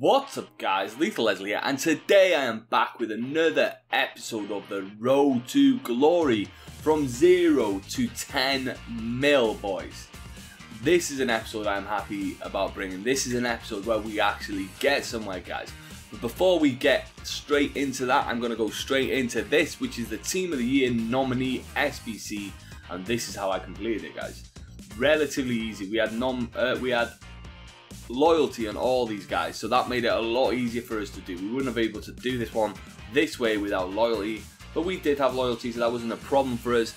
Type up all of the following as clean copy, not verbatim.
What's up guys, LethalLeslie here, and today I am back with another episode of the Road to Glory from 0 to 10 mil, boys. This is an episode I'm happy about bringing. This is an episode where we actually get somewhere, guys. But before we get straight into that, I'm going to go straight into this, which is the Team of the Year nominee SBC, and this is how I completed it, guys. Relatively easy. We had loyalty on all these guys, so that made it a lot easier for us to do. We wouldn't have been able to do this one this way without loyalty, but we did have loyalty, so that wasn't a problem for us.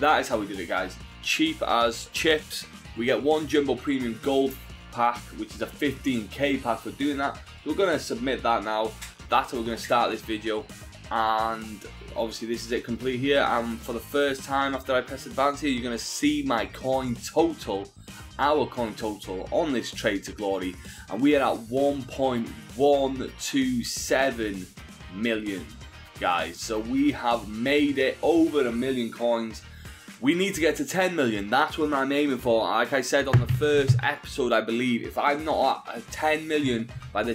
That is how we did it, guys. Cheap as chips. We get one Jumbo Premium Gold pack, which is a 15k pack for doing that. We're going to submit that now. That's how we're going to start this video, and obviously this is it complete here. And for the first time after I press advance here, you're going to see my coin total, our coin total on this trade to glory, and we are at 1.127 million, guys. So we have made it over a million coins. We need to get to 10 million. That's what I'm aiming for. Like I said on the first episode, I believe, if I'm not at 10 million by the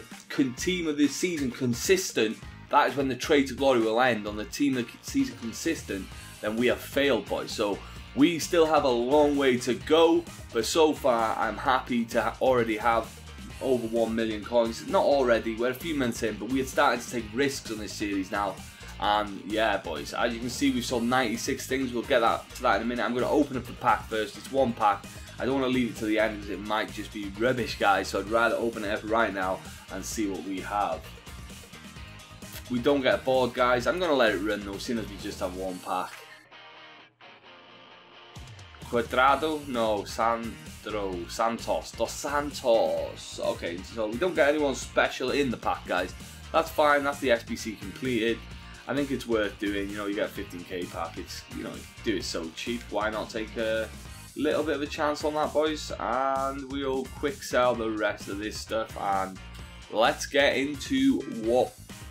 team of the season consistent, that is when the trade to glory will end. On the team of the season consistent, then we have failed, boys. So we still have a long way to go, but so far I'm happy to already have over 1 million coins. Not already, we're a few months in, but we're starting to take risks on this series now. And yeah, boys, as you can see, we've sold 96 things. We'll get to that in a minute. I'm going to open up the pack first. It's one pack. I don't want to leave it to the end because it might just be rubbish, guys. So I'd rather open it up right now and see what we have. We don't get bored, guys. I'm going to let it run though, seeing as we just have one pack. Cuadrado? No, Sandro, Santos, Dos Santos. Okay, so we don't get anyone special in the pack, guys. That's fine, that's the SBC completed. I think it's worth doing, you know, you get a 15k pack, it's, you know, do it so cheap. Why not take a little bit of a chance on that, boys? And we'll quick sell the rest of this stuff, and let's get into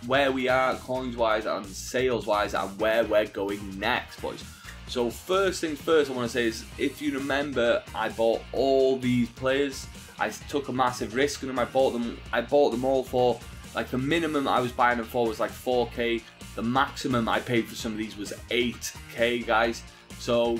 where we are coins-wise and sales-wise and where we're going next, boys. So first things first, I want to say is, if you remember, I bought all these players. I took a massive risk on them. I bought them all for, like, the minimum I was buying them for was like 4k. The maximum I paid for some of these was 8k, guys. So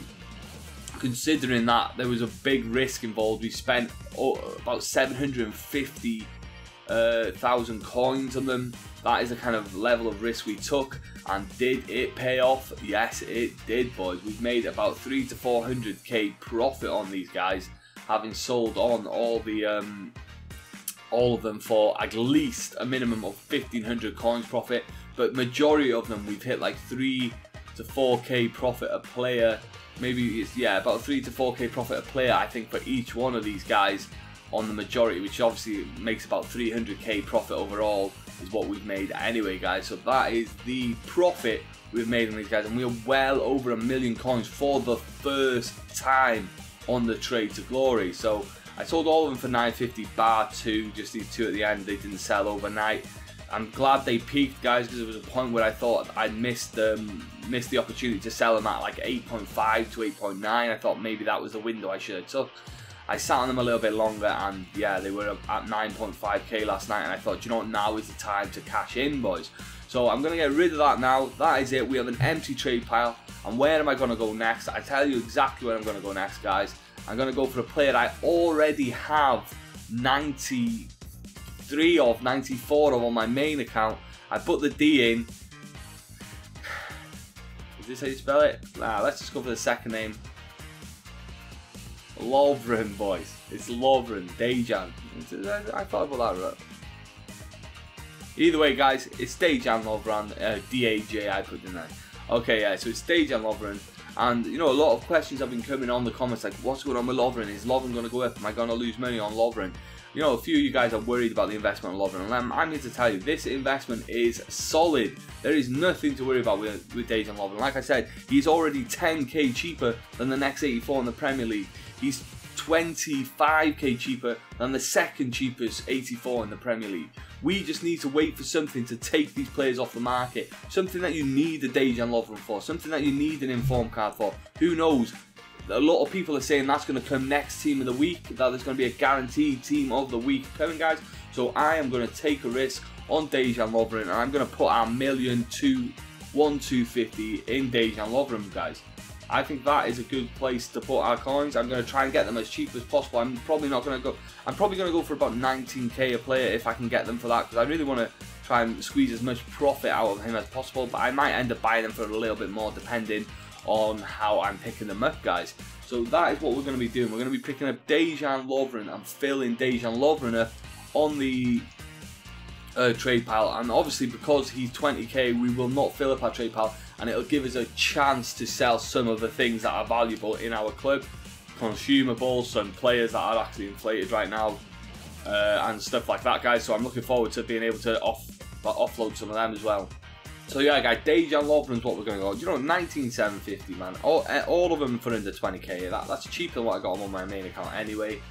considering that, there was a big risk involved. We spent about 750,000 coins on them. That is the kind of level of risk we took, and did it pay off? Yes, it did, boys. We've made about 300 to 400k profit on these guys, having sold on all of them for at least a minimum of 1,500 coins profit. But majority of them, we've hit like 3 to 4k profit a player. Maybe it's, yeah, about 3 to 4k profit a player, I think, for each one of these guys on the majority, which obviously makes about 300k profit overall is what we've made anyway, guys. So that is the profit we've made on these guys, and we're well over a million coins for the first time on the trade to glory. So I sold all of them for 950 bar 2, just these two at the end. They didn't sell overnight. I'm glad they peaked, guys, because there was a point where I thought I'd missed the opportunity to sell them at like 8.5 to 8.9. I thought maybe that was the window I should have took. I sat on them a little bit longer, and yeah, they were at 9.5k last night, and I thought, you know what, now is the time to cash in, boys. So I'm going to get rid of that now. That is it. We have an empty trade pile, and where am I going to go next? I tell you exactly where I'm going to go next, guys. I'm going to go for a player I already have 93 of, 94 of on my main account. I put the D in. Is this how you spell it? Nah, let's just go for the second name. Lovren, boys. It's Lovren, Dejan. I thought about that right. Either way, guys, it's Dejan Lovren, D-A-J I put in there. Okay, yeah, so it's Dejan Lovren. And, you know, a lot of questions have been coming on the comments, like, what's going on with Lovren? Is Lovren going to go up? Am I going to lose money on Lovren? You know, a few of you guys are worried about the investment on Lovren, and I'm here to tell you, this investment is solid. There is nothing to worry about with Dejan Lovren. Like I said, he's already 10k cheaper than the next 84 in the Premier League. He's 25k cheaper than the second cheapest 84 in the Premier League. We just need to wait for something to take these players off the market. Something that you need a Dejan Lovren for. Something that you need an inform card for. Who knows? A lot of people are saying that's going to come next team of the week, that there's going to be a guaranteed team of the week coming, guys. So I am going to take a risk on Dejan Lovren, and I'm going to put our $1,250,000 in Dejan Lovren, guys. I think that is a good place to put our coins. I'm going to try and get them as cheap as possible. I'm probably not going to go. I'm probably going to go for about 19k a player if I can get them for that, because I really want to try and squeeze as much profit out of him as possible. But I might end up buying them for a little bit more depending on how I'm picking them up, guys. So that is what we're going to be doing. We're going to be picking up Dejan Lovren and filling Dejan Lovren up on the trade pile. And obviously, because he's 20k, we will not fill up our trade pile, and it'll give us a chance to sell some of the things that are valuable in our club, consumables, some players that are actually inflated right now, and stuff like that, guys. So I'm looking forward to being able to offload some of them as well. So yeah, guys, Dejan Lovren's what we're going to go. You know, 19,750, man. All of them for under 20k. That's cheaper than what I got on my main account anyway.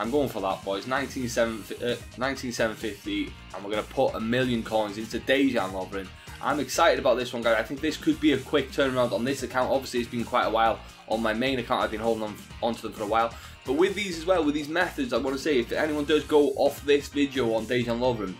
I'm going for that, boys. 19,750, and we're going to put £1,000,000 into Dejan Lovren. I'm excited about this one, guys. I think this could be a quick turnaround on this account. Obviously, it's been quite a while. On my main account, I've been holding onto them for a while. But with these as well, with these methods, I want to say, if anyone does go off this video on Dejan Lovren,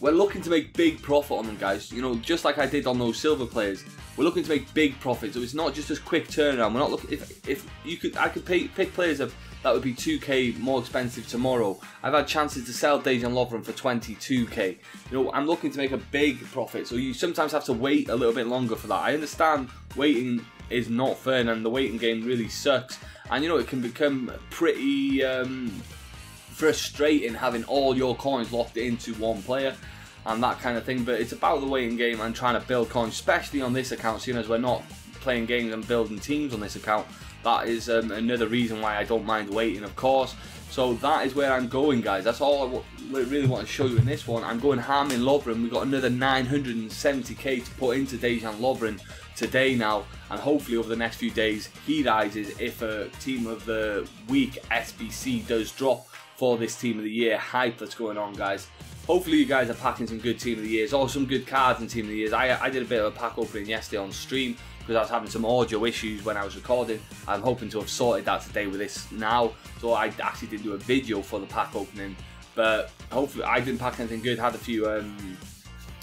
we're looking to make big profit on them, guys. You know, just like I did on those silver players, we're looking to make big profit. So it's not just a quick turnaround. We're not looking. If you could, I could pick players up that would be 2k more expensive tomorrow. I've had chances to sell Dejan Lovren for 22k. You know, I'm looking to make a big profit. So you sometimes have to wait a little bit longer for that. I understand waiting is not fun, and the waiting game really sucks. And you know, it can become pretty frustrating having all your coins locked into one player and that kind of thing. But it's about the waiting game and trying to build coins, especially on this account, seeing as we're not playing games and building teams on this account. That is another reason why I don't mind waiting, of course. So that is where I'm going, guys. That's all I really want to show you in this one. I'm going ham in Lovren. We've got another 970k to put into Dejan Lovren today now, and hopefully over the next few days he rises if a team of the week SBC does drop for this team of the year hype that's going on, guys. Hopefully you guys are packing some good team of the years or some good cards in team of the years. I did a bit of a pack opening yesterday on stream because I was having some audio issues when I was recording. I'm hoping to have sorted that today with this now. So I actually did do a video for the pack opening, but hopefully I didn't pack anything good. Had a few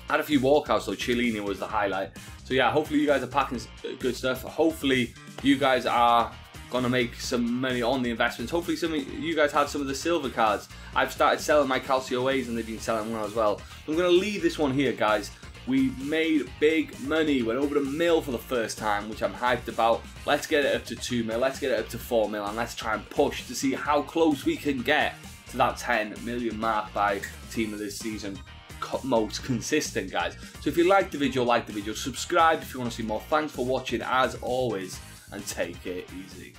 walkouts, so Chiellini was the highlight. So yeah, hopefully you guys are packing good stuff. Hopefully you guys are gonna make some money on the investments. Hopefully some of you guys had some of the silver cards. I've started selling my Calcio A's, and they've been selling well as well. I'm gonna leave this one here, guys. We made big money. We're over £1,000,000 for the first time, which I'm hyped about. Let's get it up to £2,000,000, let's get it up to £4,000,000, and let's try and push to see how close we can get to that 10 million mark by team of this season most consistent, guys. So if you like the video, subscribe if you want to see more. Thanks for watching as always, and take it easy.